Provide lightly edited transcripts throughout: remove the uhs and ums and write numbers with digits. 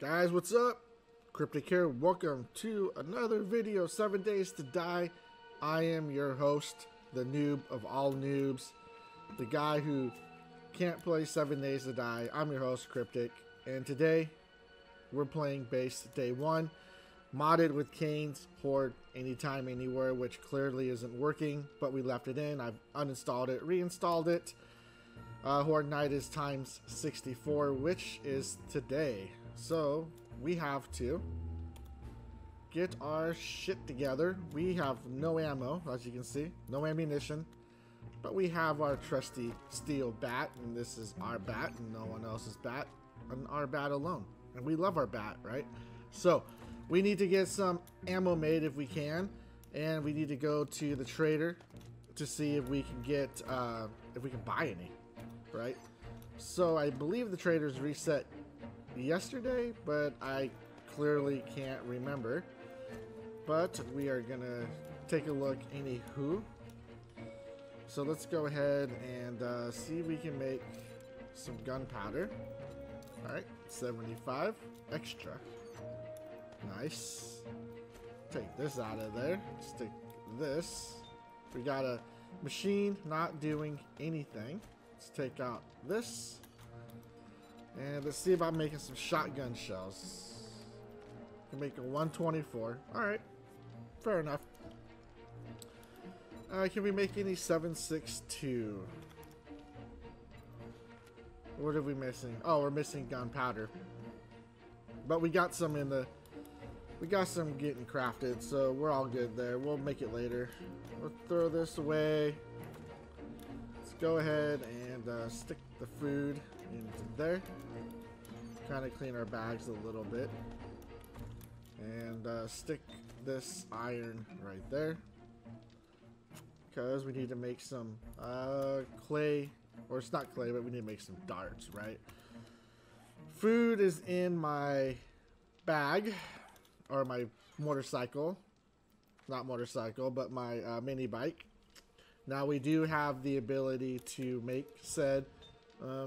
Guys, what's up? Cryptic here. Welcome to another video, 7 Days to Die. I am your host, the noob of all noobs, the guy who can't play 7 Days to Die. I'm your host, Cryptic, and today we're playing base day one, modded with Khaine's Port Anytime Anywhere, which clearly isn't working, but we left it in. I've uninstalled it, reinstalled it. Horde night is times 64, which is today. So we have to get our shit together. We have no ammo, as you can see, no ammunition, but we have our trusty steel bat, and this is our bat and no one else's bat, and our bat alone. And we love our bat, right? So we need to get some ammo made if we can, and we need to go to the trader to see if we can get if we can buy any, right? So I believe the trader's reset yesterday, but I clearly can't remember. But we are gonna take a look anywho. So let's go ahead and see if we can make some gunpowder. All right, 75 extra. Nice. Take this out of there. Stick this. We got a machine not doing anything. Let's take out this. And let's see about making some shotgun shells. We can make a 124. Alright. Fair enough. Can we make any 7.62? What are we missing? Oh, we're missing gunpowder. But we got some in the... We got some getting crafted, so we're all good there. We'll make it later. We'll throw this away. Let's go ahead and stick the food into there. Kind of clean our bags a little bit. And stick this iron right there, because we need to make some clay. Or it's not clay, but we need to make some darts, right? Food is in my bag. Or my motorcycle, not motorcycle, but my mini bike. Now we do have the ability to make said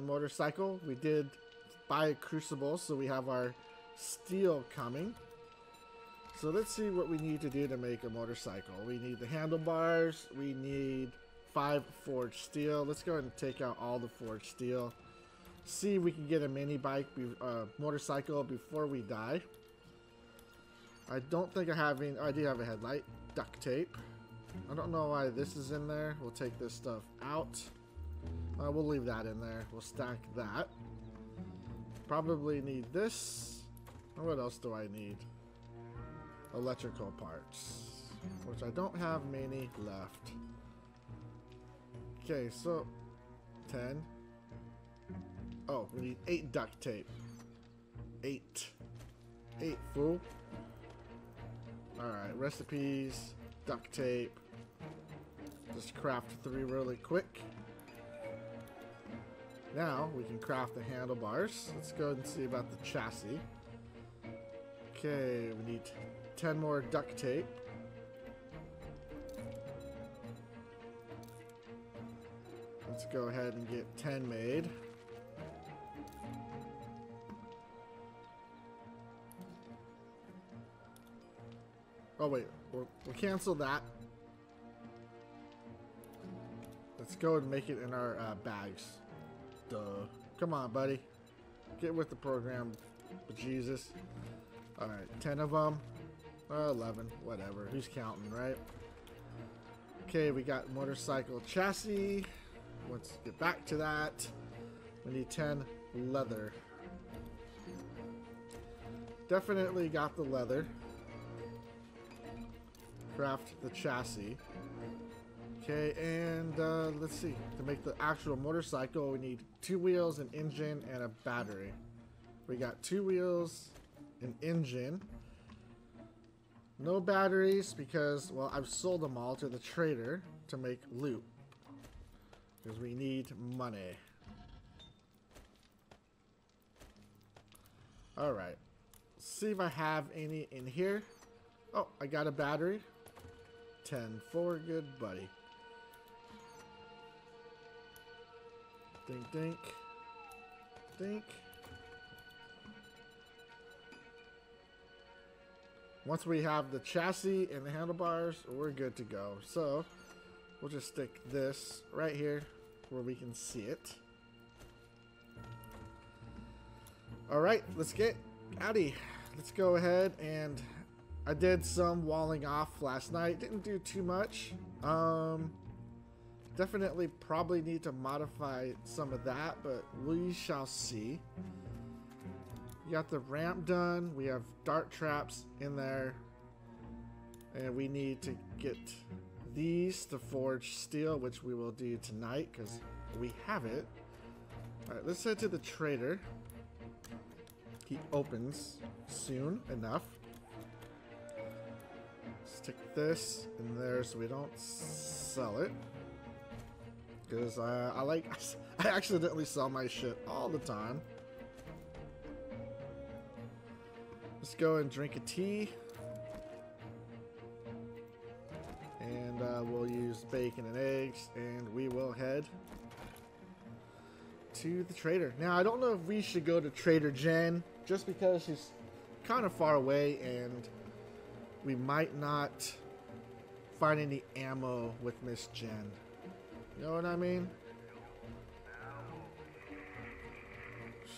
motorcycle. We did buy a crucible, so we have our steel coming. So let's see what we need to do to make a motorcycle. We need the handlebars. We need 5 forged steel. Let's go ahead and take out all the forged steel. See if we can get a mini bike, motorcycle before we die. I don't think I have any. Oh, I do have a headlight. Duct tape. I don't know why this is in there. We'll take this stuff out. We'll leave that in there. We'll stack that. Probably need this. What else do I need? Electrical parts, which I don't have many left. Okay, so 10. Oh, we need 8 duct tape. 8 fool. Alright, recipes, duct tape. Just craft 3 really quick. Now we can craft the handlebars. Let's go ahead and see about the chassis. Okay, we need 10 more duct tape. Let's go ahead and get 10 made. Oh wait, we'll cancel that. Let's go and make it in our bags. Duh. Come on, buddy. Get with the program, bejesus. Alright, 10 of them. 11, whatever. Who's counting, right? Okay, we got motorcycle chassis. Let's get back to that. We need 10 leather. Definitely got the leather. Craft the chassis. Okay, and let's see. To make the actual motorcycle, we need 2 wheels, an engine, and a battery. We got 2 wheels, an engine. No batteries because, well, I've sold them all to the trader to make loot. Because we need money. Alright. See if I have any in here. Oh, I got a battery. 10 for good buddy. Dink, dink. Dink. Once we have the chassis and the handlebars, we're good to go. So we'll just stick this right here where we can see it. All right, let's get outie. Let's go ahead, and I did some walling off last night. Didn't do too much. Definitely probably need to modify some of that, but we shall see. You got the ramp done. We have dart traps in there, and we need to get these to forge steel, which we will do tonight because we have it. All right, let's head to the trader. He opens soon enough. Let's take this in there so we don't sell it, because I accidentally sell my shit all the time. Let's go and drink a tea, and we'll use bacon and eggs, and we will head to the trader. Now I don't know if we should go to Trader Jen, just because she's kind of far away and we might not find any ammo with Miss Jen. You know what I mean?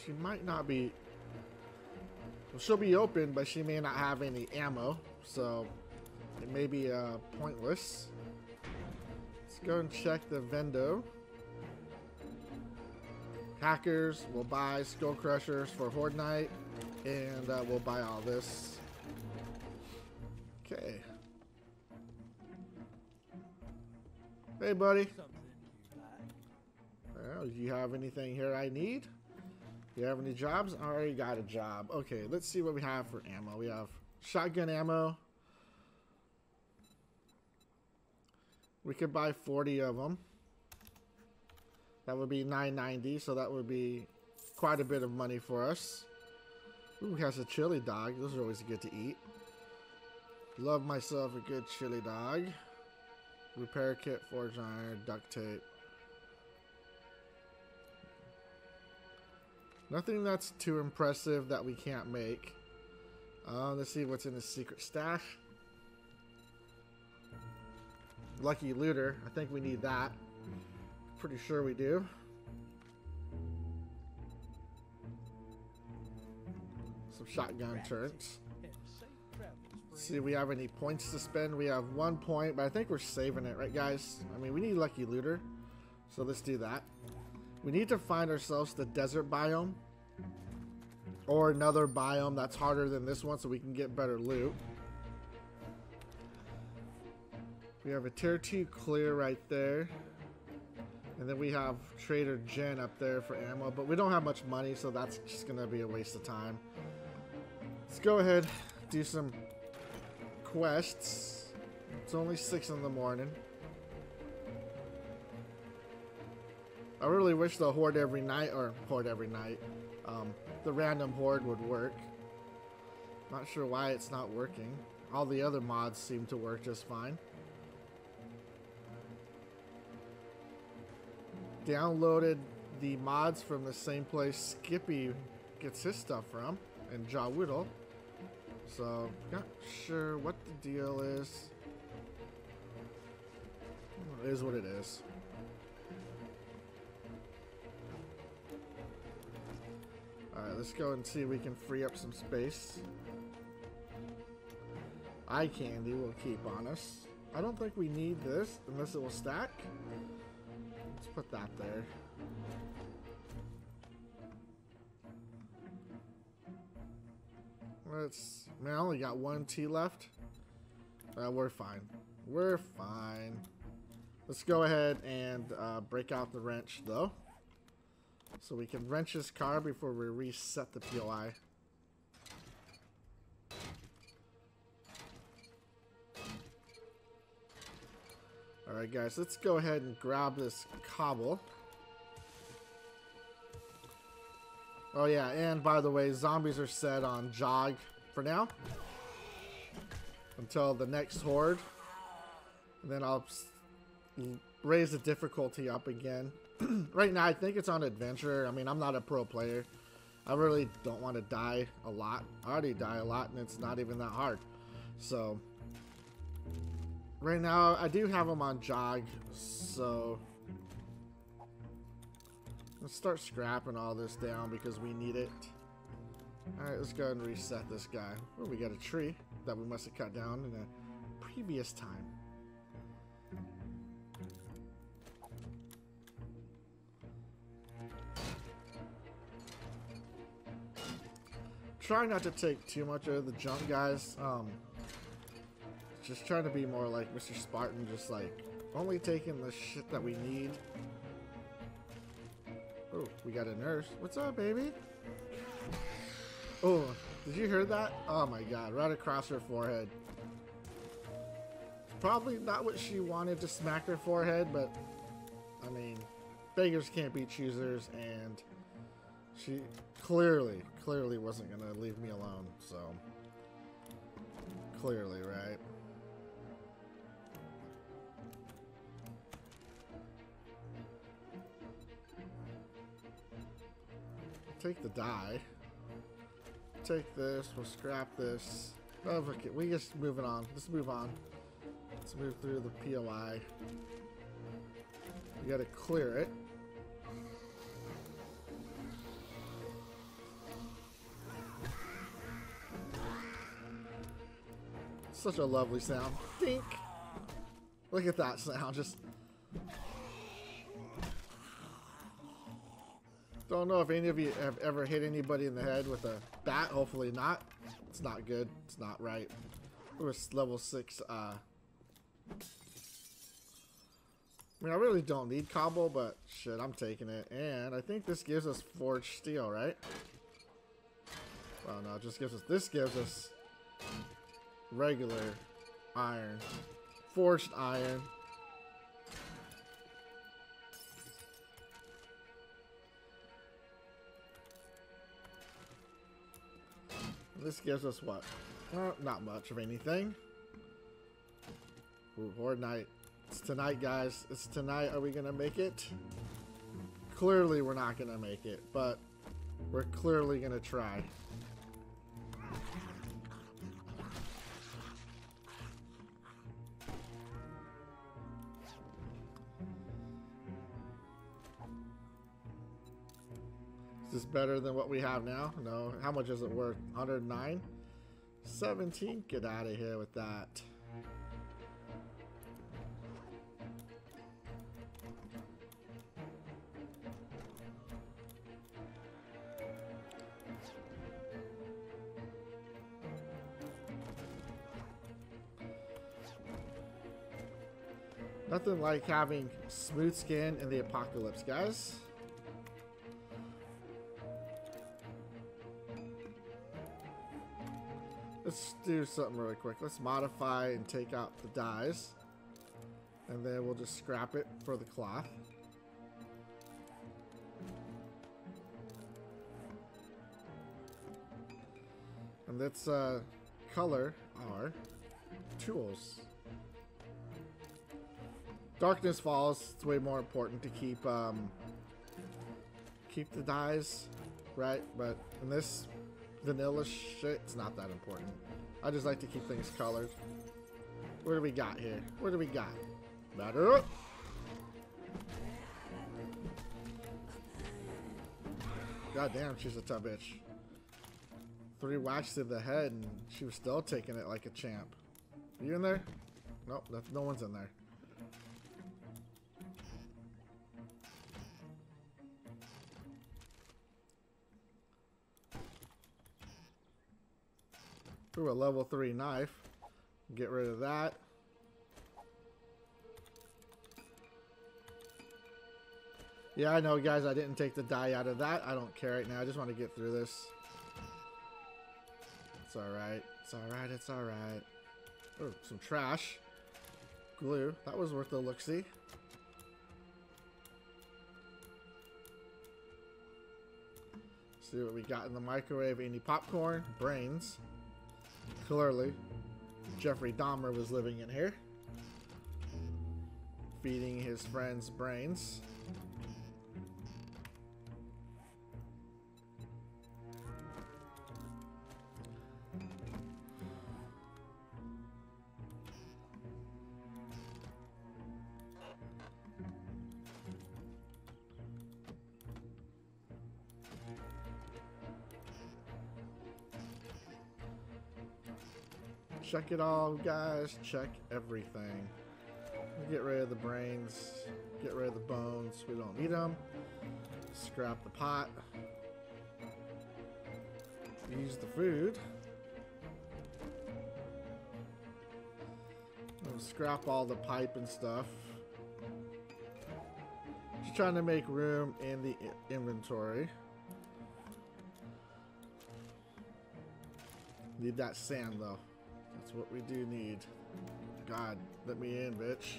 She might not be... Well, she'll be open, but she may not have any ammo, so it may be pointless. Let's go and check the vendo. Hackers will buy skull crushers for Horde Night, and we'll buy all this. Okay. Hey, buddy. Well, do you have anything here I need? You have any jobs? I already got a job. Okay, let's see what we have for ammo. We have shotgun ammo. We could buy 40 of them. That would be $9.90, so that would be quite a bit of money for us. Ooh, has a chili dog. Those are always good to eat. Love myself a good chili dog. Repair kit, forge iron, duct tape. Nothing that's too impressive that we can't make. Let's see what's in his secret stash. Lucky looter. I think we need that. Pretty sure we do. Some shotgun turrets. See, we have any points to spend? We have 1 point, but I think we're saving it, right, guys? I mean, we need lucky looter, so let's do that. We need to find ourselves the desert biome, or another biome that's harder than this one, so we can get better loot. We have a tier 2 clear right there, and then we have Trader Jen up there for ammo, but we don't have much money, so that's just gonna be a waste of time. Let's go ahead, do some quests. It's only 6 in the morning. I really wish the horde every night, or horde every night, the random horde would work. Not sure why it's not working. All the other mods seem to work just fine. Downloaded the mods from the same place Skippy gets his stuff from, and JaWoodle. So, not sure what the deal is. It is what it is. Alright, let's go and see if we can free up some space. Eye candy will keep on us. I don't think we need this unless it will stack. Let's put that there. Let's, man, I only got 1 tea left. We're fine. We're fine. Let's go ahead and break out the wrench, though. So we can wrench his car before we reset the POI. Alright, guys, let's go ahead and grab this cobble. Oh yeah, and by the way, zombies are set on jog for now. Until the next horde. And then I'll raise the difficulty up again. Right now I think it's on adventure. I mean, I'm not a pro player. I really don't want to die a lot. I already die a lot, and it's not even that hard. So right now I do have them on jog, so let's start scrapping all this down because we need it. Alright, let's go ahead and reset this guy. Oh, we got a tree that we must have cut down in a previous time. Try not to take too much of the junk, guys. Just trying to be more like Mr. Spartan, just like only taking the shit that we need. Oh, we got a nurse. What's up, baby? Oh, did you hear that? Oh my god, right across her forehead. Probably not what she wanted to smack her forehead, but I mean, beggars can't be choosers, and she clearly wasn't gonna leave me alone, so clearly, right? Take the die. Take this. We'll scrap this. Oh, okay. We just moving on. Let's move on. Let's move through the POI. We gotta clear it. Such a lovely sound. Dink! Look at that sound. Just don't know if any of you have ever hit anybody in the head with a bat. Hopefully not. It's not good. It's not right. It was level 6. I mean, I really don't need cobble, but shit, I'm taking it. And I think this gives us forged steel, right? Well, no, it just gives us... This gives us regular iron. Forged iron. This gives us what? Not much of anything. Ooh, horde night. It's tonight, guys. It's tonight. Are we gonna make it? Clearly we're not gonna make it, but we're clearly gonna try. Better than what we have now? No. How much is it worth? 109? 17? Get out of here with that. Nothing like having smooth skin in the apocalypse, guys. Let's do something really quick. Let's modify and take out the dyes. And then we'll just scrap it for the cloth. And let's color our tools. Darkness Falls. It's way more important to keep the dyes, right? But in this vanilla shit, it's not that important. I just like to keep things colored. What do we got here? What do we got? Batter up! Goddamn, she's a tough bitch. 3 whacks to the head and she was still taking it like a champ. Are you in there? Nope, no one's in there. Ooh, a level 3 knife. Get rid of that. Yeah, I know, guys. I didn't take the dye out of that. I don't care right now. I just want to get through this. It's alright. It's alright. It's alright. Ooh, some trash. Glue. That was worth a look-see. See what we got in the microwave. Any popcorn? Brains. Clearly, Jeffrey Dahmer was living in here, feeding his friends brains. Check it all, guys. Check everything. We'll get rid of the brains. Get rid of the bones. We don't need them. Scrap the pot. Use the food. We'll scrap all the pipe and stuff. Just trying to make room in the inventory. Need that sand, though. That's what we do need. God, let me in, bitch.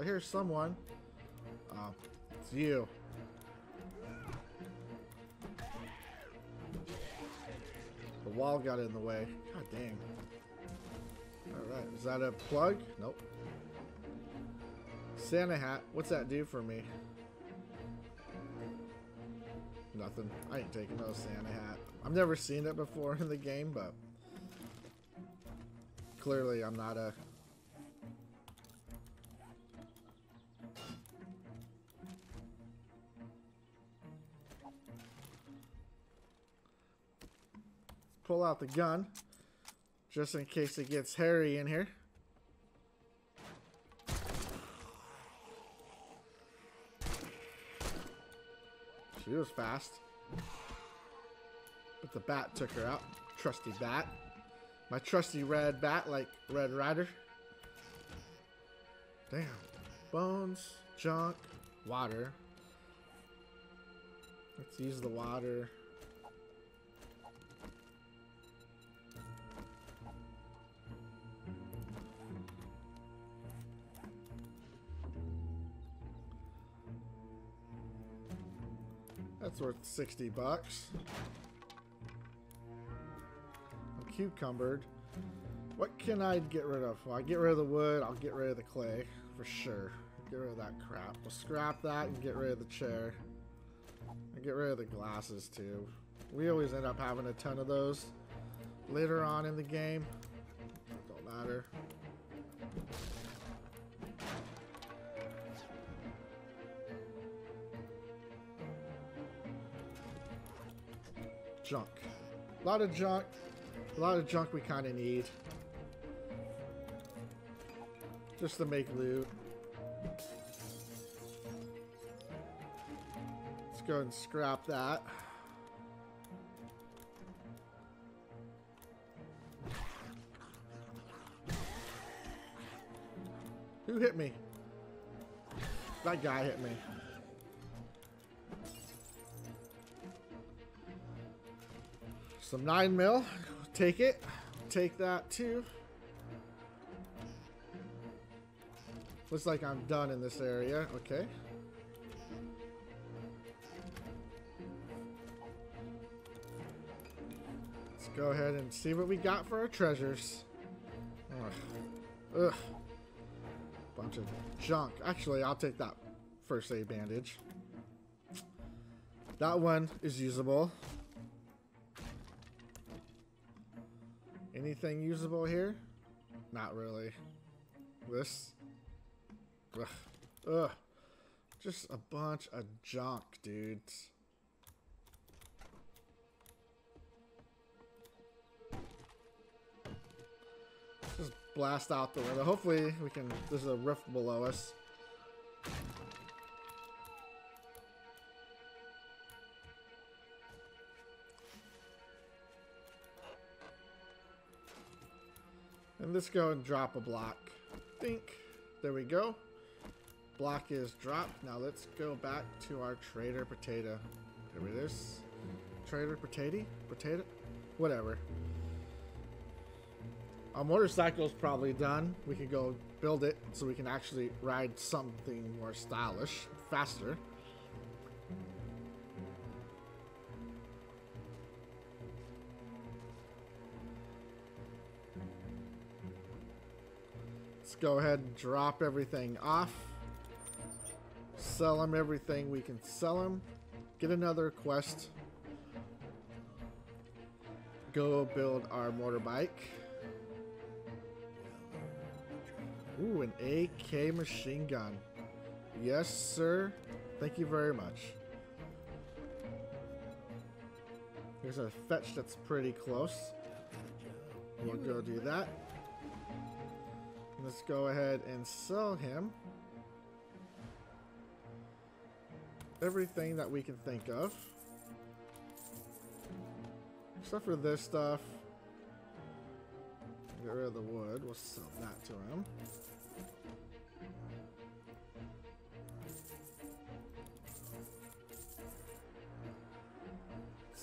I hear someone. Oh, it's you. The wall got in the way. God dang. Alright, is that a plug? Nope. Santa hat. What's that do for me? Nothing. I ain't taking no Santa hat. I've never seen it before in the game, but clearly I'm not a... Pull out the gun, just in case it gets hairy in here. She was fast, but the bat took her out. Trusty bat. My trusty red bat, like Red Rider. Damn. Bones, junk, water. Let's use the water. That's worth 60 bucks. I'm cucumbered. What can I get rid of? Well, I get rid of the wood. I'll get rid of the clay for sure. Get rid of that crap. We'll scrap that and get rid of the chair. And get rid of the glasses too. We always end up having a ton of those later on in the game. Don't matter. Junk. A lot of junk. A lot of junk we kind of need. Just to make loot. Let's go and scrap that. Who hit me? That guy hit me. Some 9mm, take it, take that too. Looks like I'm done in this area, okay. Let's go ahead and see what we got for our treasures. Ugh, ugh. Bunch of junk. Actually, I'll take that first aid bandage. That one is usable. Anything usable here? Not really. This? Ugh. Ugh. Just a bunch of junk, dudes. Just blast out the window. Hopefully we can... There's a rift below us. And let's go and drop a block. Think. There we go. Block is dropped. Now let's go back to our Trader Potato. Here it is. Trader Potato? Potato? Whatever. Our motorcycle's probably done. We can go build it so we can actually ride something more stylish, faster. Go ahead and drop everything off. Sell them everything we can sell them. Get another quest. Go build our motorbike. Ooh, an AK machine gun. Yes, sir. Thank you very much. There's a fetch that's pretty close. We'll go do that. Let's go ahead and sell him everything that we can think of. Except for this stuff. Get rid of the wood. We'll sell that to him.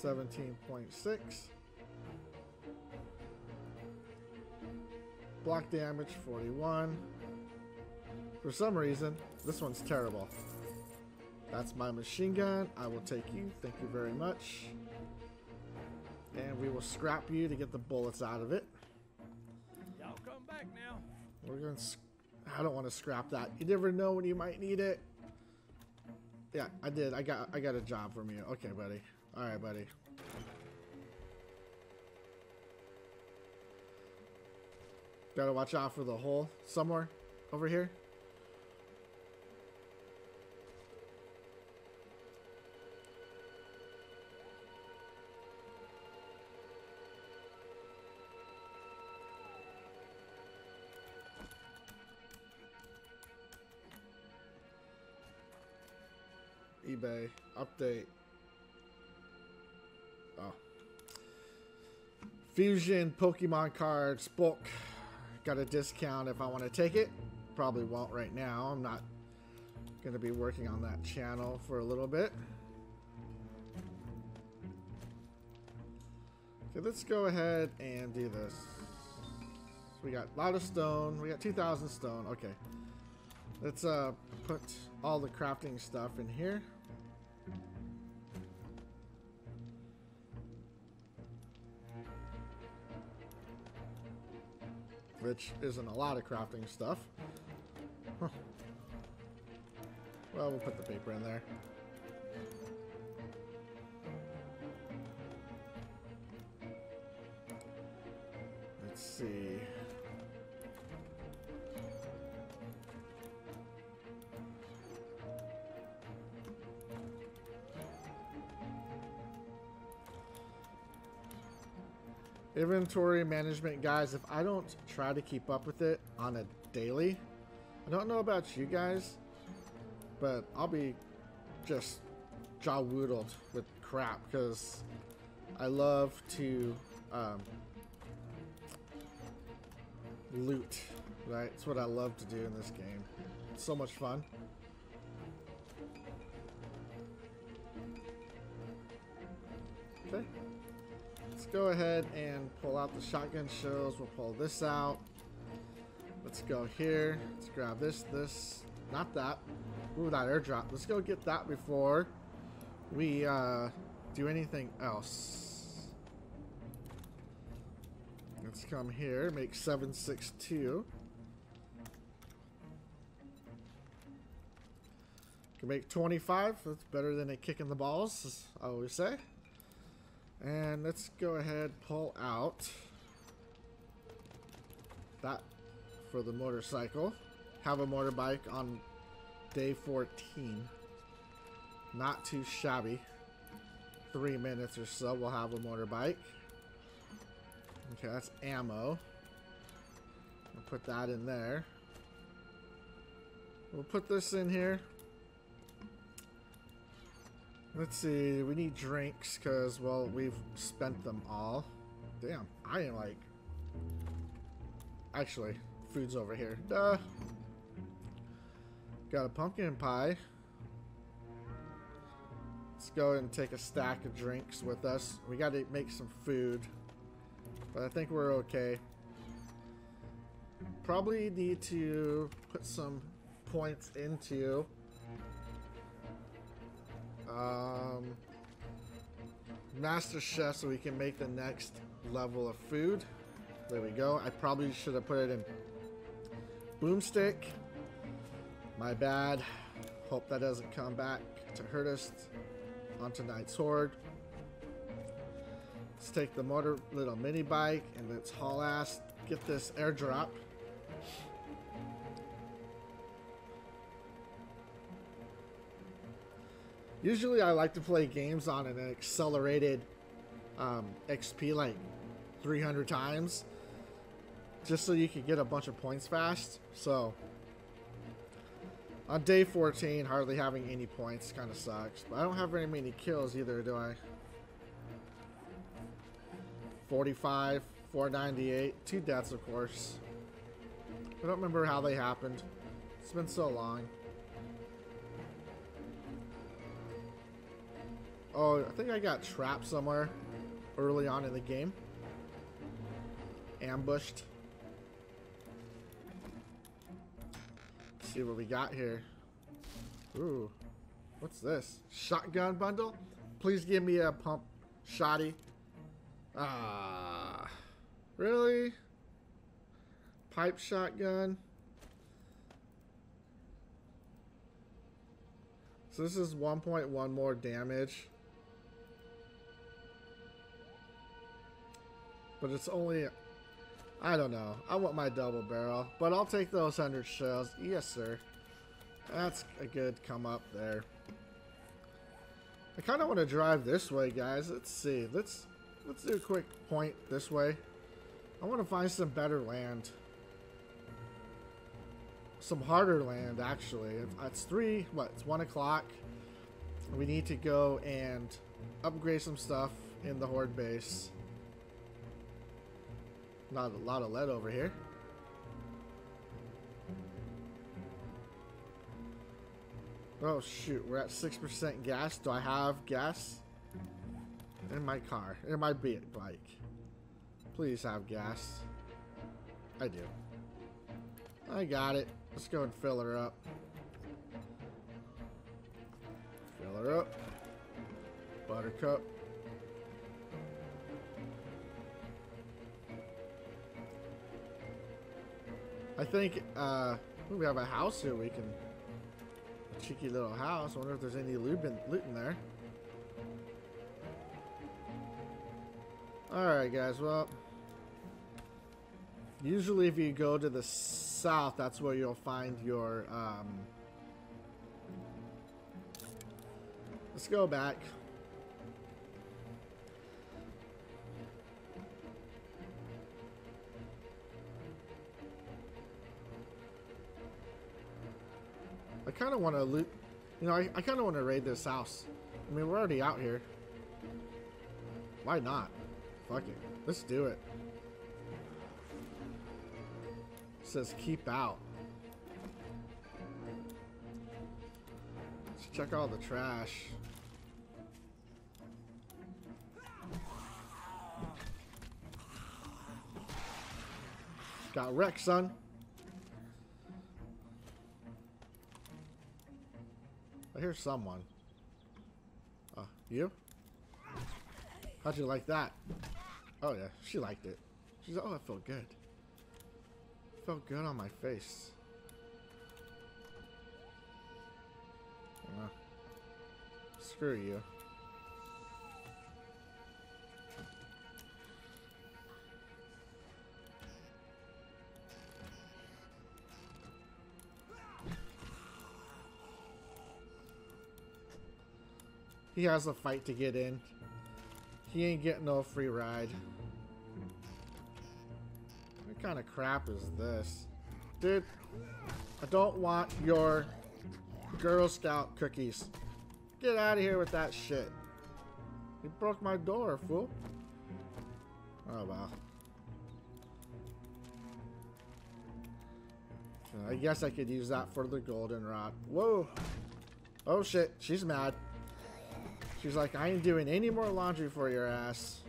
$17.6. Block damage, 41. For some reason, this one's terrible. That's my machine gun. I will take you. Thank you very much. And we will scrap you to get the bullets out of it. Y'all come back now. We're going to... I don't want to scrap that. You never know when you might need it. Yeah, I did. I got a job from you. Okay, buddy. All right, buddy. Gotta watch out for the hole somewhere over here. eBay update. Oh. Fusion Pokemon cards, bulk. Got a discount if I want to take it. Probably won't right now. I'm not going to be working on that channel for a little bit. Okay, let's go ahead and do this. We got a lot of stone. We got 2,000 stone. Okay. Let's put all the crafting stuff in here. Which isn't a lot of crafting stuff. Huh. Well, we'll put the paper in there. Let's see. Inventory management, guys, if I don't try to keep up with it on a daily, I don't know about you guys, but I'll be just JaWoodled with crap because I love to loot, right? It's what I love to do in this game. It's so much fun. Okay. Let's go ahead and pull out the shotgun shells. We'll pull this out. Let's go here. Let's grab this. Not that. Ooh, that airdrop. Let's go get that before we do anything else. Let's come here. Make 762. Can make 25. That's better than a kick in the balls, as I always say. And let's go ahead, pull out that for the motorcycle. Have a motorbike on day 14. Not too shabby. 3 minutes or so, we'll have a motorbike. Okay, that's ammo. We'll put that in there. We'll put this in here. Let's see, we need drinks because, well, we've spent them all. Damn, I am like... Actually, food's over here. Duh. Got a pumpkin pie. Let's go and take a stack of drinks with us. We got to make some food. But I think we're okay. Probably need to put some points into... Master Chef, so we can make the next level of food. There we go. I probably should have put it in Boomstick. My bad. Hope that doesn't come back to hurt us on tonight's horde. Let's take the motor little mini bike and let's haul ass. Get this airdrop. Usually I like to play games on an accelerated XP like 300 times just so you could get a bunch of points fast. So on day 14, hardly having any points kind of sucks. But I don't have very many kills either, do I? 45, 498, 2 deaths, of course. I don't remember how they happened. It's been so long. Oh, I think I got trapped somewhere early on in the game. Ambushed. Let's see what we got here. Ooh. What's this? Shotgun bundle? Please give me a pump shotty. Ah. Really? Pipe shotgun. So this is 1.1 more damage. But it's only, I don't know. I want my double barrel, but I'll take those 100 shells. Yes, sir. That's a good come up there. I kind of want to drive this way, guys. Let's see. Let's do a quick point this way. I want to find some better land. Some harder land, actually. It's 3, what, it's 1 o'clock. We need to go and upgrade some stuff in the Horde base. Not a lot of lead over here. Oh shoot, we're at 6% gas. Do I have gas? In my car, in my bike. Please have gas. I do. I got it. Let's go and fill her up. Fill her up. Buttercup. I think we have a house here. We can, a cheeky little house. I wonder if there's any loot in there. All right, guys. Well, usually if you go to the south, that's where you'll find your. Let's go back. I kind of want to loot, you know, I kind of want to raid this house. I mean, we're already out here. Why not? Fuck it. Let's do it. It says keep out. Let's check all the trash. Got wrecked, son. I hear someone. Oh, you? How'd you like that? Oh yeah, she liked it. She's like, oh, that felt good. Felt good on my face. Screw you. He has a fight to get in. He ain't getting no free ride. What kind of crap is this? Dude, I don't want your Girl Scout cookies. Get out of here with that shit. You broke my door, fool. Oh, well. I guess I could use that for the goldenrod. Whoa. Oh, shit. She's mad. She's like, I ain't doing any more laundry for your ass.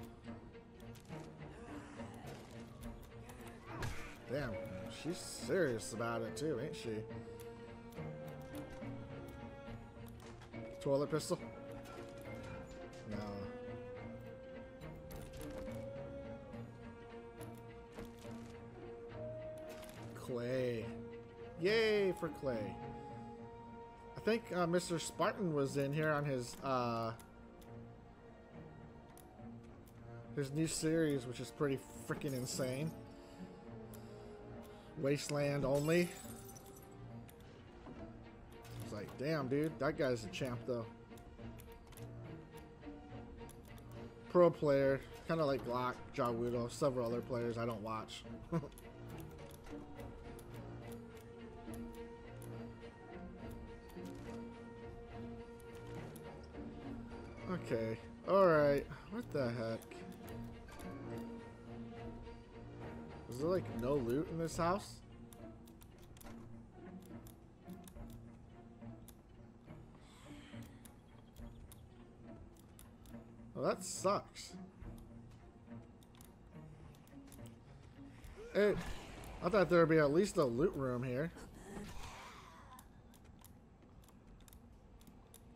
Damn, she's serious about it too, ain't she? Toilet pistol? No. Clay. Yay for clay. I think Mr. Spartan was in here on his new series, which is pretty freaking insane. Wasteland only. It's like, damn, dude, that guy's a champ, though. pro player, kind of like Glock, JaWoodle, several other players I don't watch. Okay, alright, what the heck? Is there like no loot in this house? Well, that sucks. Hey, I thought there would be at least a loot room here.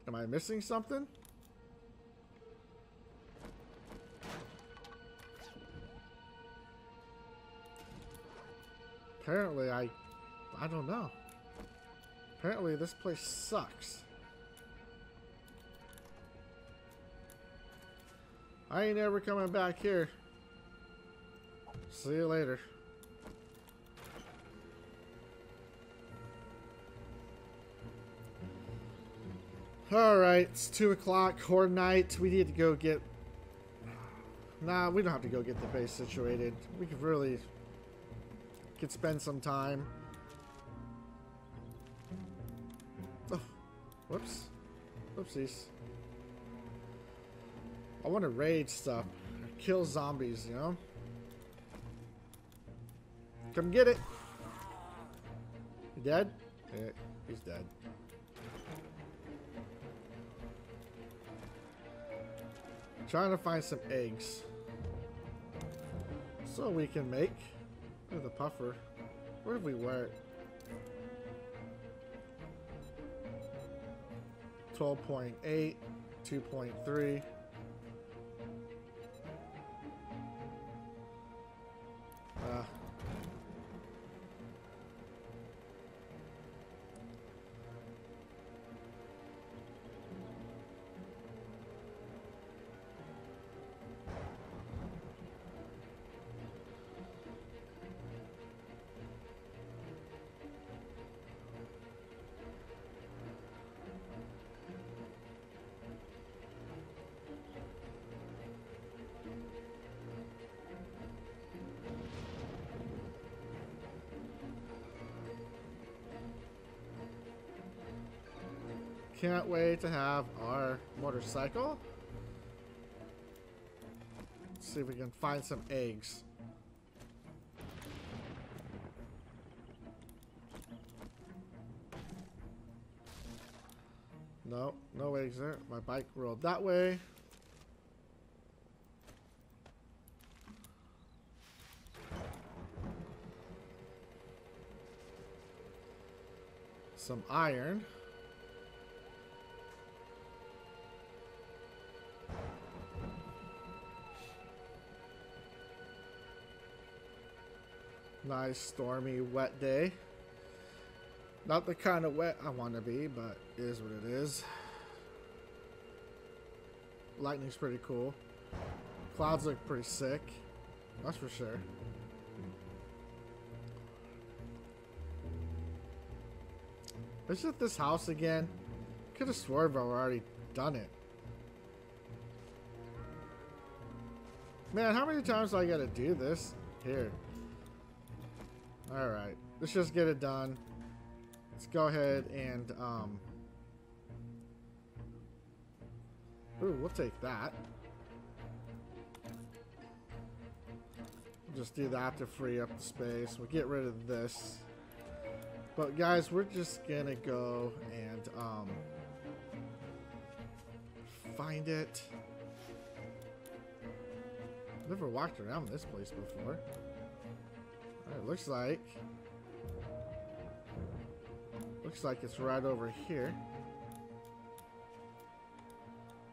Am I missing something? Apparently, I don't know. Apparently, this place sucks. I ain't ever coming back here. See you later. Alright, it's 2 o'clock, horde night. We need to go get... Nah, we don't have to go get the base situated. We could really... could spend some time. Oh, whoops. Whoopsies. I want to raid stuff. Kill zombies, you know? Come get it! You dead? Yeah, he's dead. I'm trying to find some eggs. So we can make... Oh, the puffer. Where did we wear it? 12.8, 2.3. Can't wait to have our motorcycle. Let's see if we can find some eggs. No, no eggs there. My bike rolled that way. Some iron. Nice, stormy, wet day. Not the kind of wet I want to be, but it is what it is. Lightning's pretty cool. Clouds look pretty sick. That's for sure. Is it this house again? Could have sworn I've already done it. Man, how many times do I gotta do this? Here. Alright, let's just get it done. Let's go ahead and, ooh, we'll take that. Just do that to free up the space. We'll get rid of this. But guys, we're just gonna go and, find it. Never walked around this place before. It looks like it's right over here,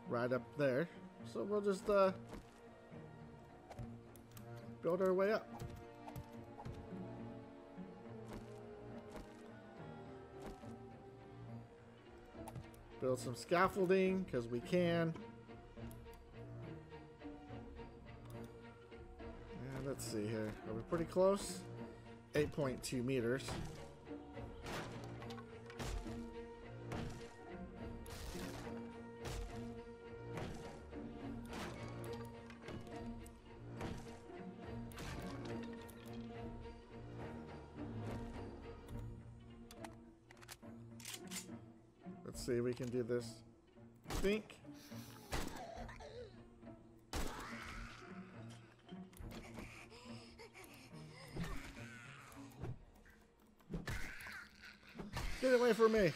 right up there. So we'll just build our way up. Build some scaffolding because we can. And let's see here. Are we pretty close? 8.2 meters. Let's see if we can do this. Think. Get away from me!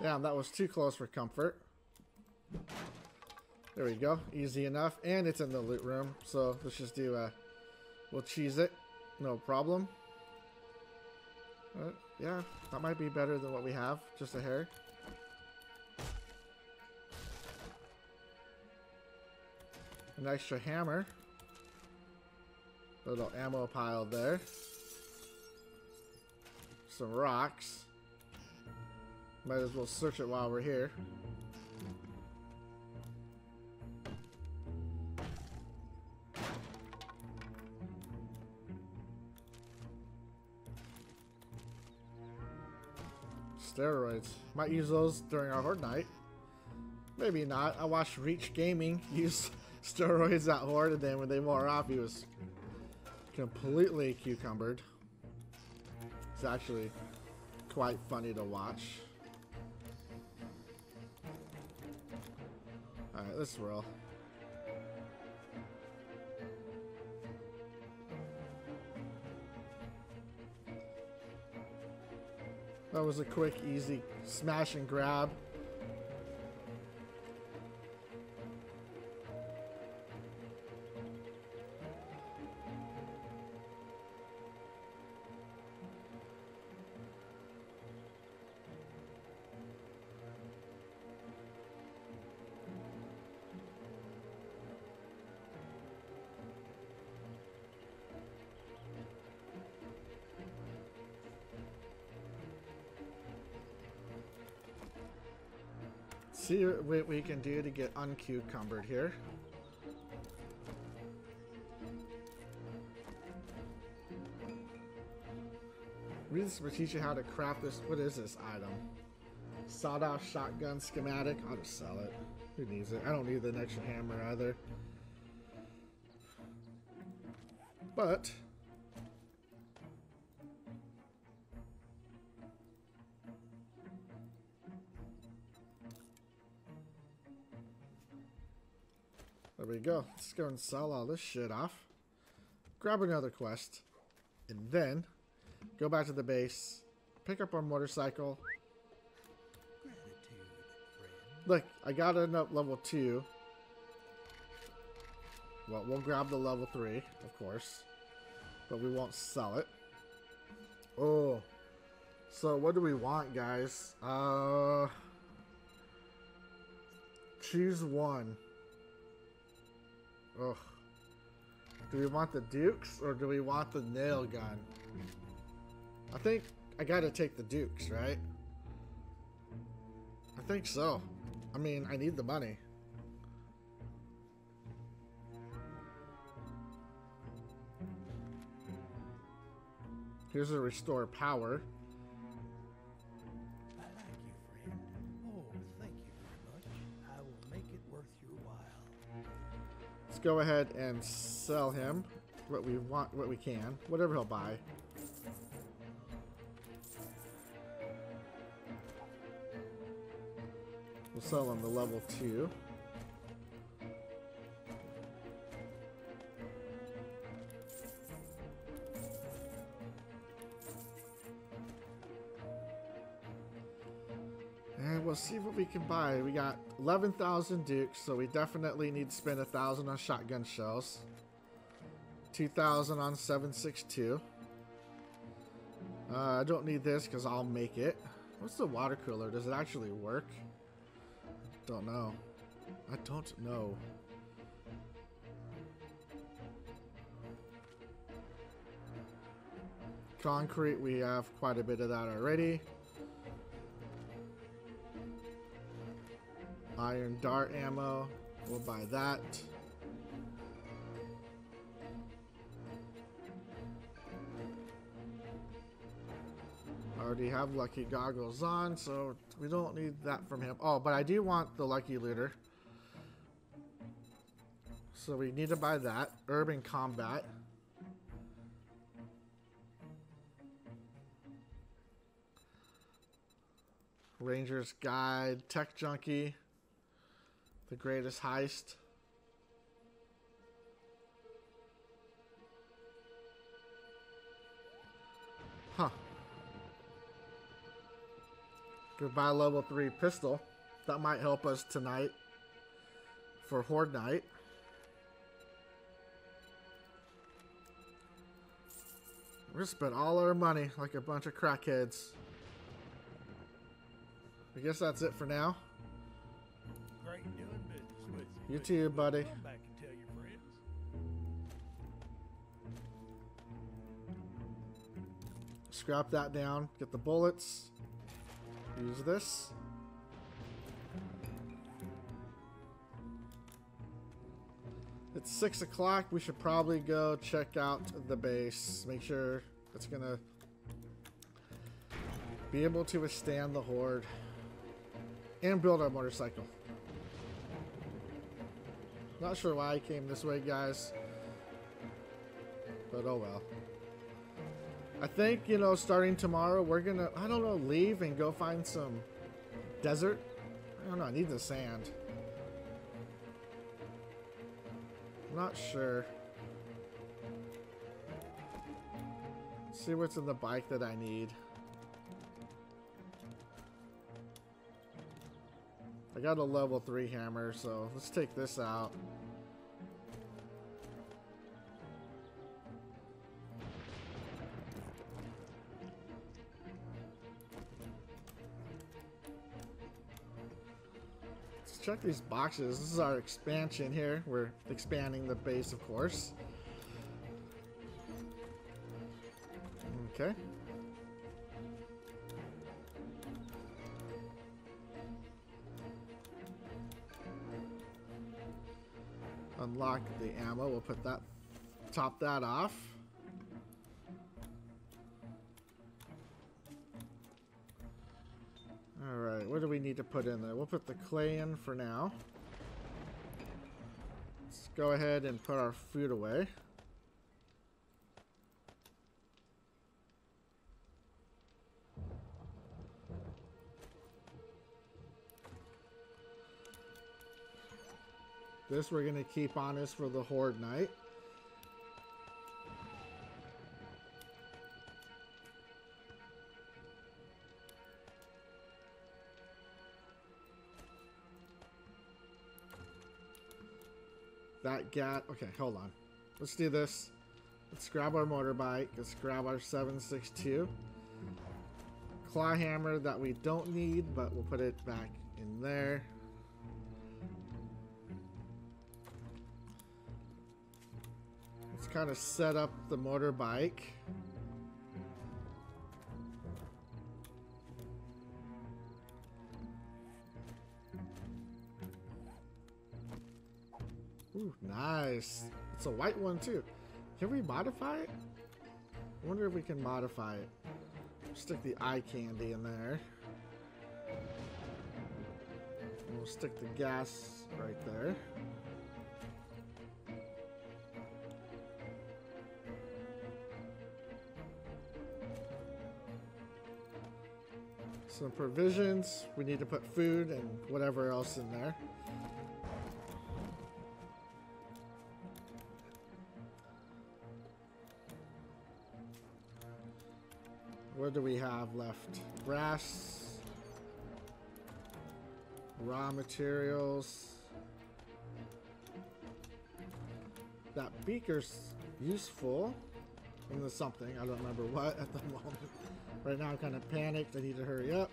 Damn, that was too close for comfort. There we go. Easy enough. And it's in the loot room. So let's just do a... We'll cheese it. No problem. Yeah, that might be better than what we have. Just a hair. An extra hammer. Little ammo pile there. Some rocks. Might as well search it while we're here. Steroids. Might use those during our horde night. Maybe not. I watched Reach Gaming use steroids at horde, and then when they wore off, he was completely cucumbered. It's actually quite funny to watch. Alright, let's roll. That was a quick, easy smash and grab. See what we can do to get uncucumbered here. Read this will teach you how to craft this. What is this item? Sawed-off shotgun schematic. I'll just sell it. Who needs it? I don't need an extra hammer either. But... there we go. Let's go and sell all this shit off. Grab another quest. And then go back to the base. Pick up our motorcycle. Look, I got it up level 2. Well, we'll grab the level 3, of course. But we won't sell it. Oh. So what do we want, guys? Choose one. Ugh. Do we want the Dukes or do we want the nail gun? I think I gotta take the Dukes, right? I think so. I mean, I need the money. Here's a restore power. I like you, friend. Oh, thank you very much. I will make it worth your while. Let's go ahead and sell him what we want, what we can, whatever he'll buy. We'll sell him the level 2. We'll see what we can buy. We got 11,000 Dukes, so we definitely need to spend 1,000 on shotgun shells, 2,000 on 7.62. I don't need this because I'll make it. What's the water cooler? Does it actually work? Don't know. I don't know. Concrete, we have quite a bit of that already. Iron dart ammo, we'll buy that. I already have lucky goggles on, so we don't need that from him. Oh, but I do want the lucky looter. So we need to buy that. Urban combat. Ranger's Guide, Tech Junkie, The Greatest Heist. Huh. Goodbye level 3 pistol. That might help us tonight for Horde Night. We're gonna spend all our money like a bunch of crackheads. I guess that's it for now. Great doing business with you. You too, buddy. Come back and tell your friends. Scrap that down. Get the bullets. Use this. It's 6 o'clock. We should probably go check out the base. Make sure it's gonna be able to withstand the horde and build our motorcycle. Not sure why I came this way, guys, but oh well. I think, you know, starting tomorrow, we're gonna, I don't know, leave and go find some desert. I don't know, I need the sand. Not sure. Let's see what's in the bike that I need. I got a level 3 hammer, so let's take this out. Check these boxes. This is our expansion here. We're expanding the base, of course. Okay. Unlock the ammo. We'll put that, top that off. What do we need to put in there? We'll put the clay in for now. Let's go ahead and put our food away. This we're gonna keep on us for the Horde Night. That gat. Okay, hold on. Let's do this. Let's grab our motorbike. Let's grab our 7.62. Claw hammer that we don't need, but we'll put it back in there. Let's kind of set up the motorbike. Ooh, nice. It's a white one too. Can we modify it? I wonder if we can modify it. Stick the eye candy in there. And we'll stick the gas right there. Some provisions. We need to put food and whatever else in there. What do we have left? Brass, raw materials. That beaker's useful. And there's something, I don't remember what at the moment. Right now I'm kind of panicked, I need to hurry up.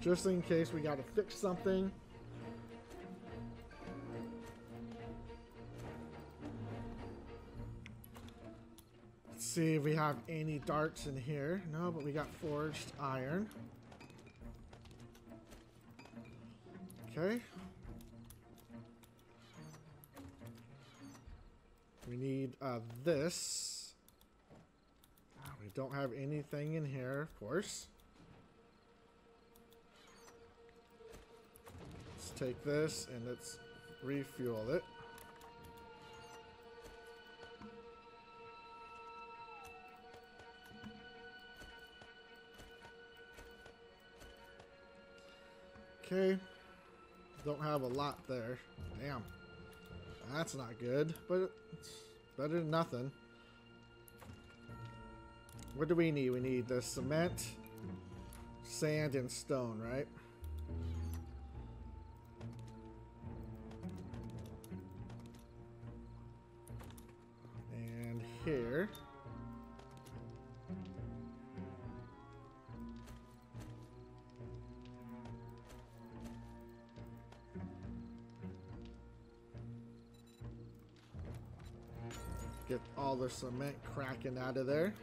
Just in case we gotta fix something. See if we have any darts in here. No, but we got forged iron. Okay. We need this. We don't have anything in here, of course. Let's take this and let's refuel it. Okay. Don't have a lot there. Damn. That's not good, but it's better than nothing. What do we need? We need the cement, sand, and stone, right? And here. Get all the cement cracking out of there.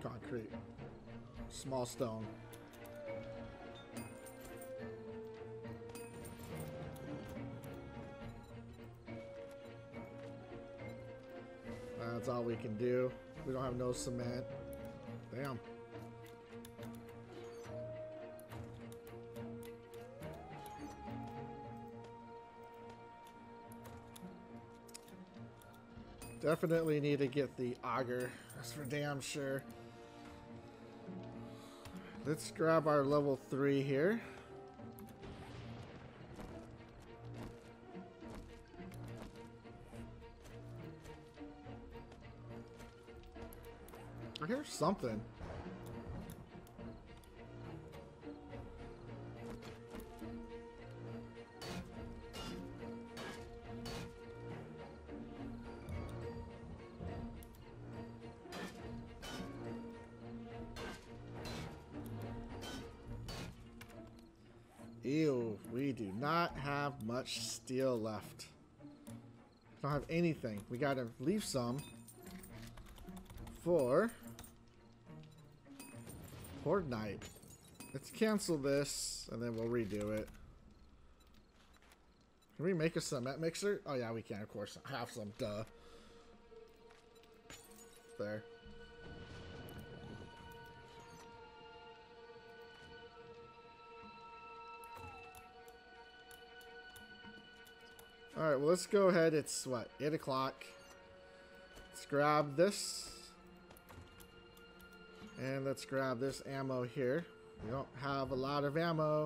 Concrete. Small stone. That's all we can do. We don't have no cement. Damn. Definitely need to get the auger. That's for damn sure. Let's grab our level 3 here. I hear something. Ew, we do not have much steel left. Don't have anything. We gotta leave some for Horde Night. Let's cancel this and then we'll redo it. Can we make a cement mixer? Oh yeah, we can, of course. I have some, duh. There. Alright, well, let's go ahead. It's, what, 8 o'clock. Let's grab this. And let's grab this ammo here. We don't have a lot of ammo.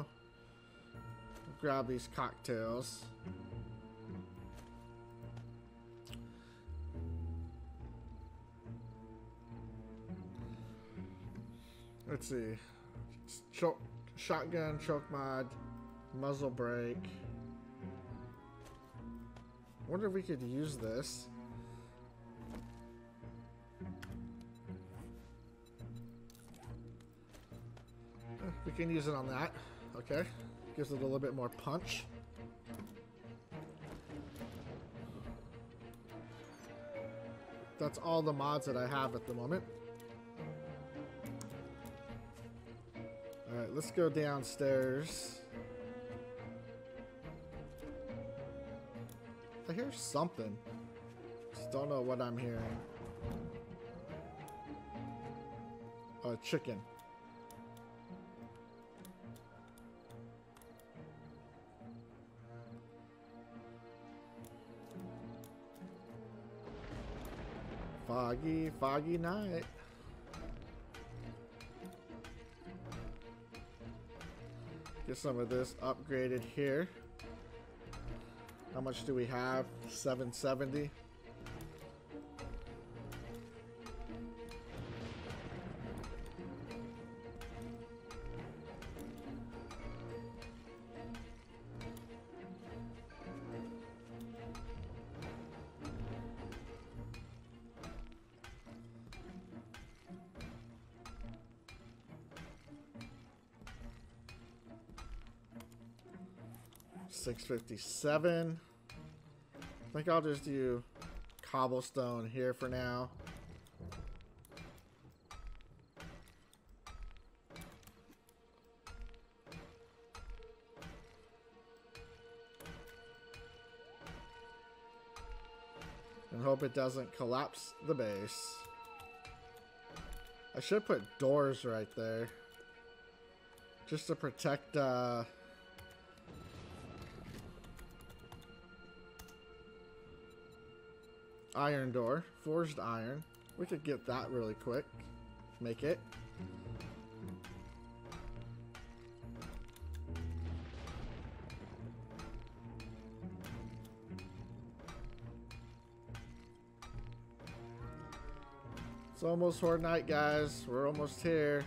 We'll grab these cocktails. Let's see. Shotgun, choke mod, muzzle brake. I wonder if we could use this. We can use it on that. Okay. Gives it a little bit more punch. That's all the mods that I have at the moment. Alright, let's go downstairs. I hear something. Just don't know what I'm hearing. Oh, a chicken. Foggy, foggy night. Get some of this upgraded here. How much do we have? 770. $6.57. I think I'll just do cobblestone here for now. And hope it doesn't collapse the base. I should put doors right there. Just to protect, iron door, forged iron. We could get that really quick. Make it. It's almost Horde Night, guys. We're almost here.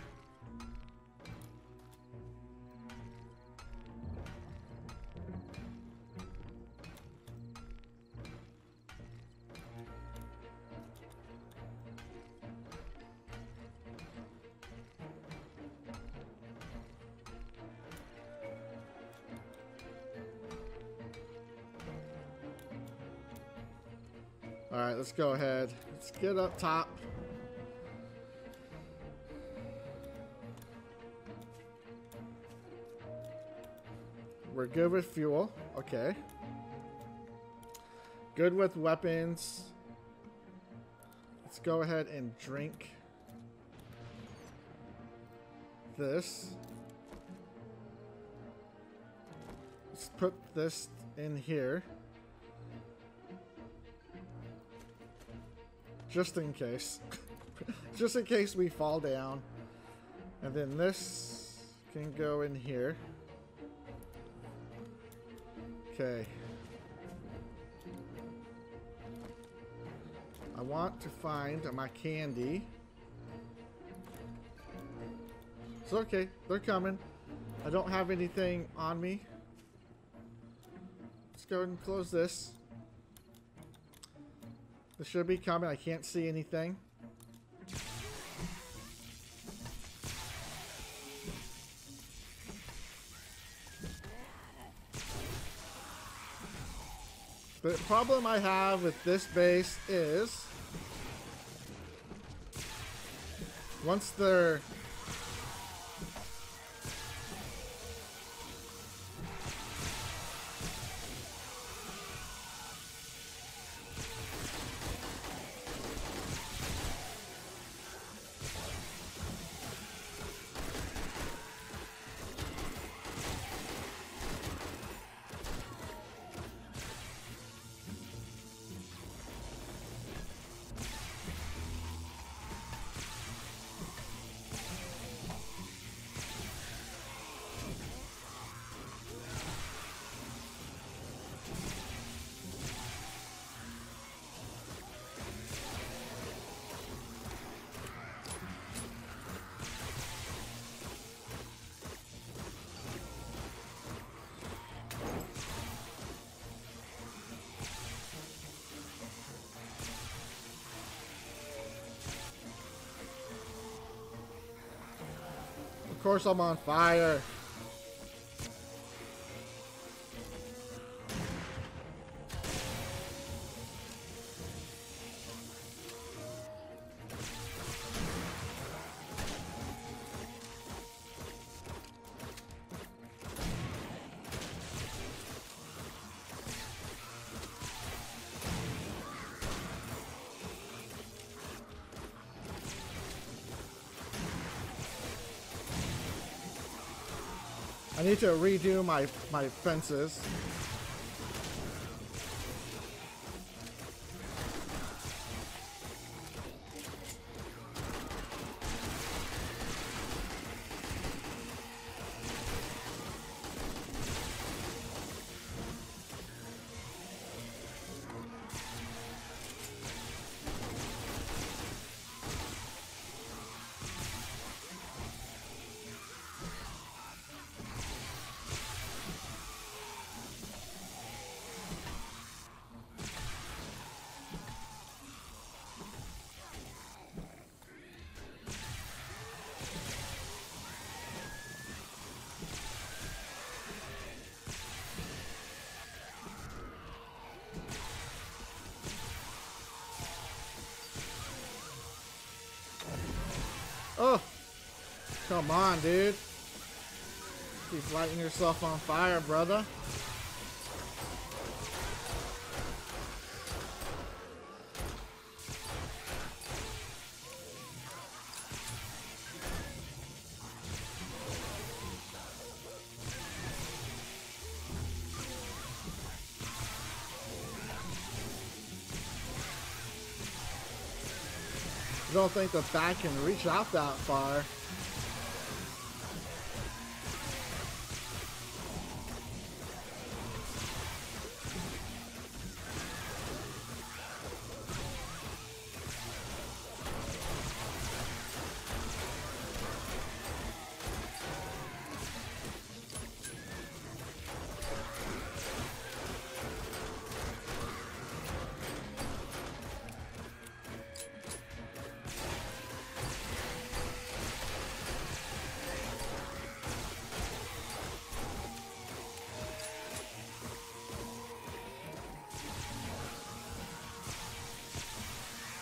Alright, let's go ahead. Let's get up top. We're good with fuel. Okay. Good with weapons. Let's go ahead and drink this. Let's put this in here. Just in case. Just in case we fall down. And then this can go in here. Okay. I want to find my candy. It's okay. They're coming. I don't have anything on me. Let's go ahead and close this. This should be coming. I can't see anything. The problem I have with this base is once they're Of course I'm on fire. I need to redo my fences. Oh, come on, dude. Keep lighting yourself on fire, brother. I don't think the bat can reach out that far.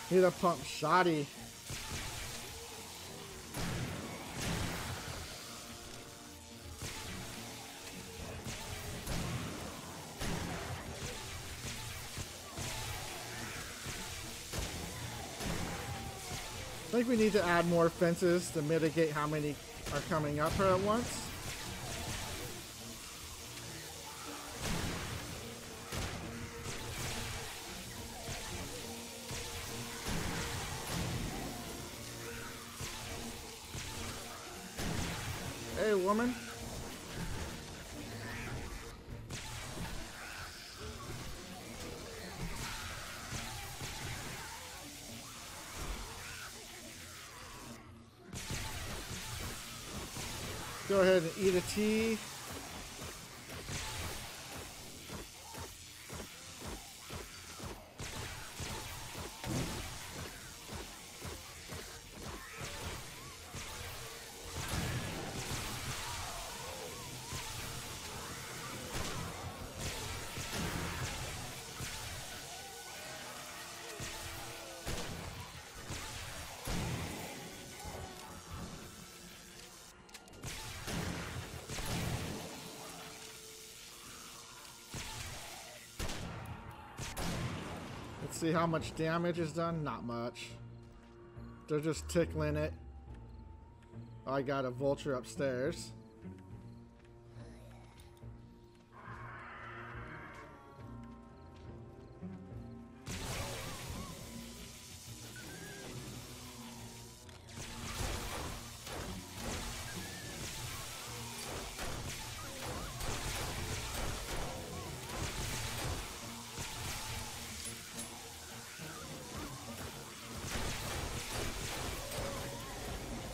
He's a pump shoddy. I think we need to add more fences to mitigate how many are coming up here at once. Hey, woman. Go ahead and eat a tea. See how much damage is done? Not much. They're just tickling it. I got a vulture upstairs.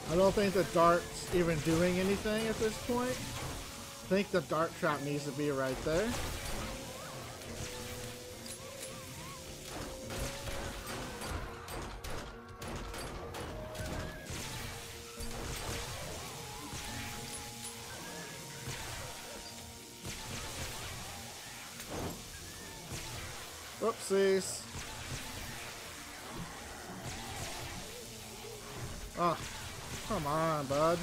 I don't think the dart's even doing anything at this point. I think the dart trap needs to be right there. Whoopsies. Ah. Come on, bud.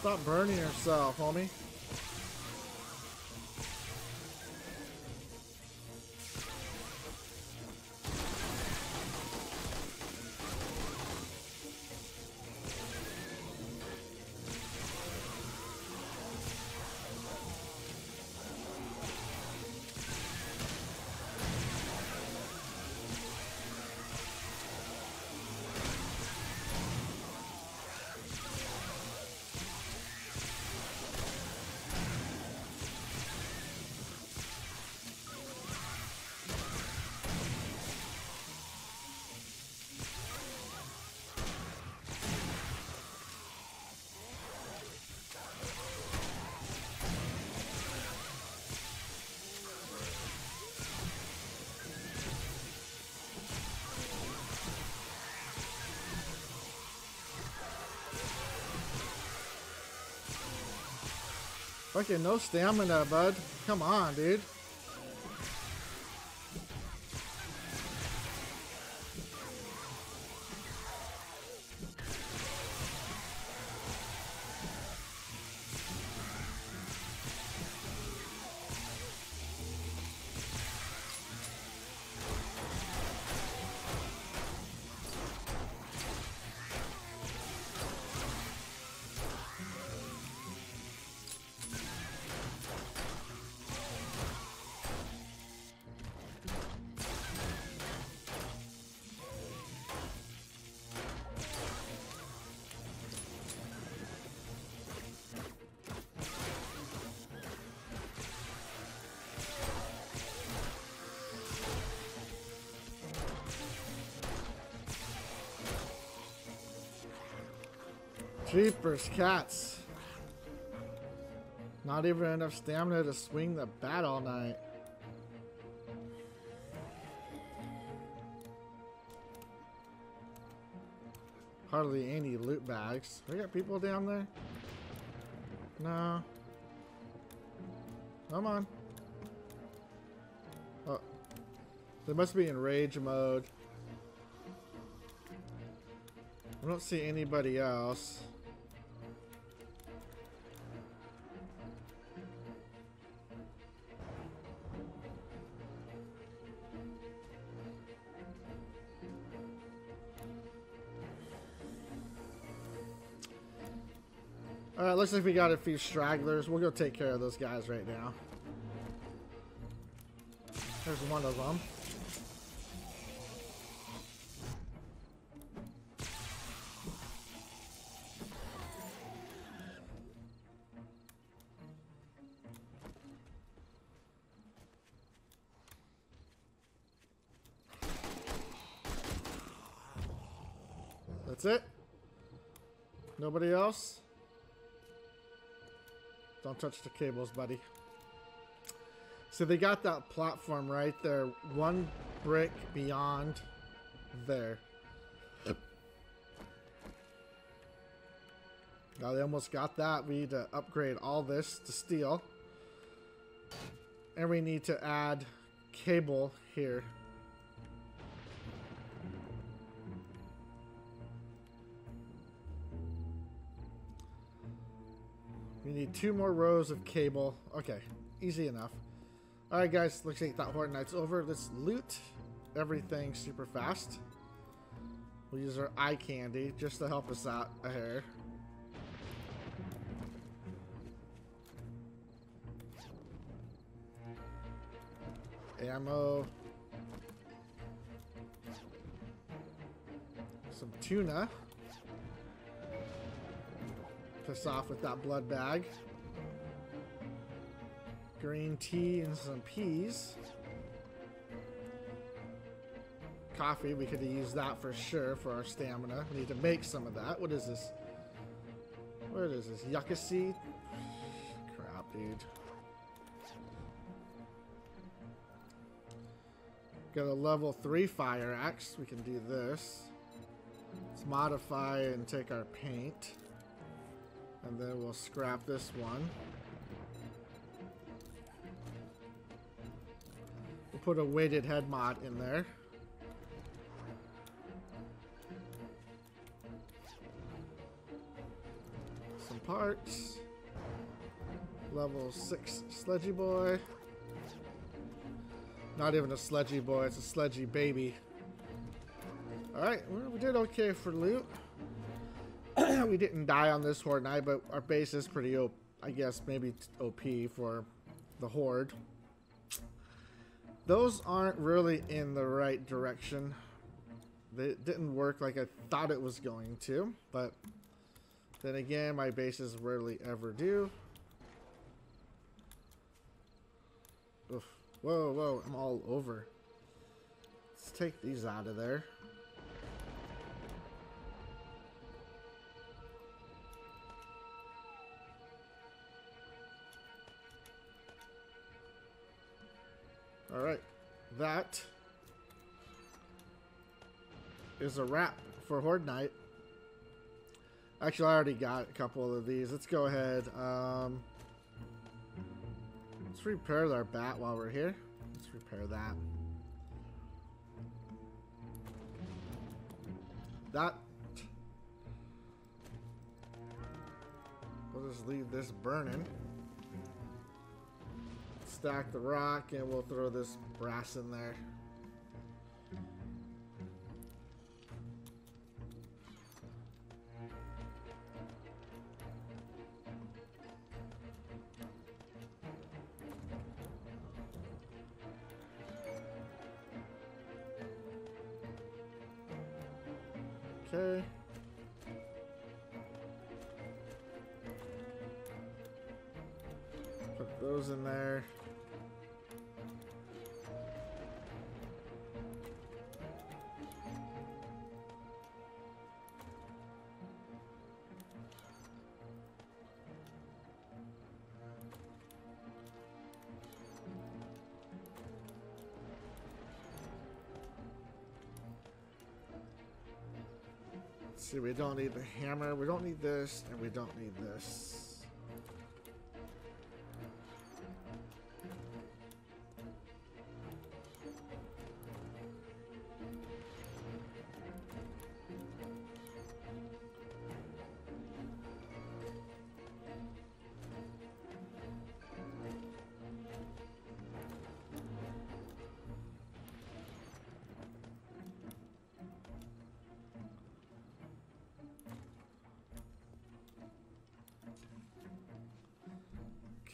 Stop burning yourself, homie. Fucking no stamina, bud. Come on, dude. Jeepers, cats. Not even enough stamina to swing the bat all night. Hardly any loot bags. We got people down there? No. Come on. Oh. They must be in rage mode. I don't see anybody else. Alright, looks like we got a few stragglers. We'll go take care of those guys right now. There's one of them. That's it. Nobody else? Don't touch the cables, buddy. So they got that platform right there, one brick beyond there. Now they almost got that. We need to upgrade all this to steel. And we need to add cable here. We need two more rows of cable. Okay, easy enough. Alright guys, looks like that Horror Night's over. Let's loot everything super fast. We'll use our eye candy just to help us out a hair. Ammo. Some tuna. Piss off with that blood bag. Green tea and some peas. Coffee, we could have used that for sure for our stamina. We need to make some of that. What is this? What is this? Yucca seed? Crap, dude. Got a level 3 fire axe. We can do this. Let's modify and take our paint. And then we'll scrap this one. We'll put a weighted head mod in there. Some parts. Level 6 sledgy boy. Not even a sledgy boy, it's a sledgy baby. Alright, we did okay for loot. We didn't die on this Horde Night, but our base is pretty OP, I guess, maybe OP for the Horde. Those aren't really in the right direction. They didn't work like I thought it was going to, but then again, my bases rarely ever do. Oof. Whoa, whoa, I'm all over. Let's take these out of there. Alright, that is a wrap for Horde Night. Actually, I already got a couple of these. Let's go ahead. Let's repair our bat while we're here. Let's repair that. That. We'll just leave this burning. Stack the rock, and we'll throw this brass in there. Okay. Put those in there. See, we don't need the hammer, we don't need this, and we don't need this.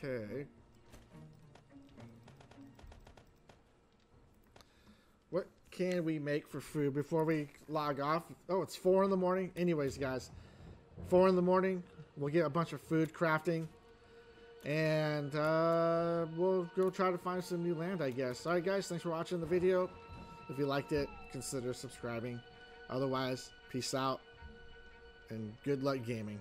Okay. What can we make for food before we log off? Oh, it's 4 in the morning. Anyways, guys, 4 in the morning. We'll get a bunch of food crafting. And we'll go try to find some new land, I guess. Alright, guys, thanks for watching the video. If you liked it, consider subscribing. Otherwise, peace out and good luck gaming.